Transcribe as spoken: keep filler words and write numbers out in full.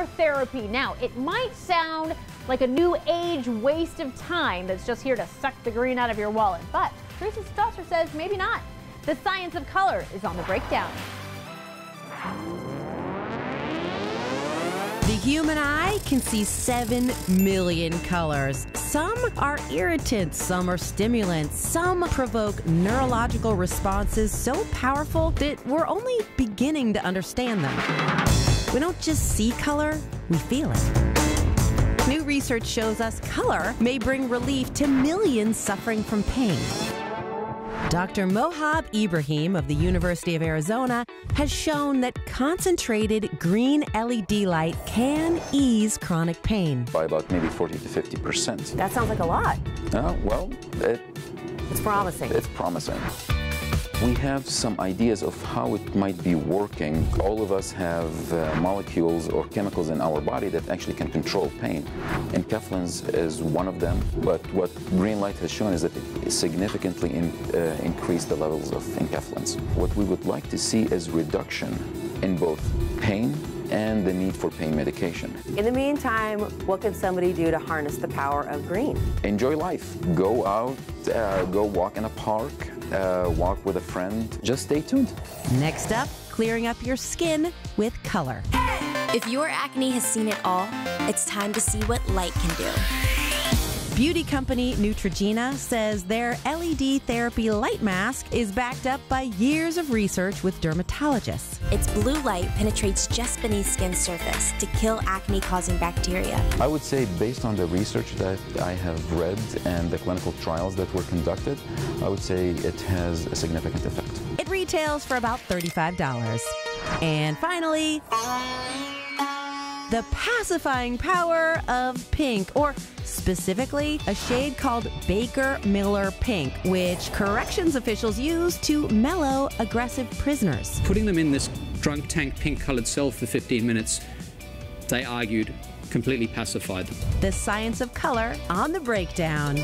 chemotherapy. Now, it might sound like a new age waste of time that's just here to suck the green out of your wallet, but Teresa Strasser says maybe not. The science of color is on the breakdown. The human eye can see seven million colors. Some are irritants, some are stimulants, some provoke neurological responses so powerful that we're only beginning to understand them. We don't just see color, we feel it. New research shows us color may bring relief to millions suffering from pain. Doctor Mohab Ibrahim of the University of Arizona has shown that concentrated green L E D light can ease chronic pain. By about maybe forty to fifty percent. That sounds like a lot. Uh, well, it, it's promising. It's promising. We have some ideas of how it might be working. All of us have uh, molecules or chemicals in our body that actually can control pain. Enkephalins is one of them, but what green light has shown is that it significantly in, uh, increased the levels of enkephalins. What we would like to see is reduction in both pain and the need for pain medication. In the meantime, what can somebody do to harness the power of green? Enjoy life. Go out, uh, go walk in a park, Uh, walk with a friend. Just stay tuned. Next up, clearing up your skin with color. If your acne has seen it all, it's time to see what light can do. Beauty company Neutrogena says their L E D therapy light mask is backed up by years of research with dermatologists. Its blue light penetrates just beneath skin's surface to kill acne-causing bacteria. I would say, based on the research that I have read and the clinical trials that were conducted, I would say it has a significant effect. It retails for about thirty-five dollars. And finally, the pacifying power of pink, or specifically a shade called Baker Miller Pink, which corrections officials use to mellow aggressive prisoners. Putting them in this drunk tank pink colored cell for fifteen minutes, they argued, completely pacified them. The science of color on the breakdown.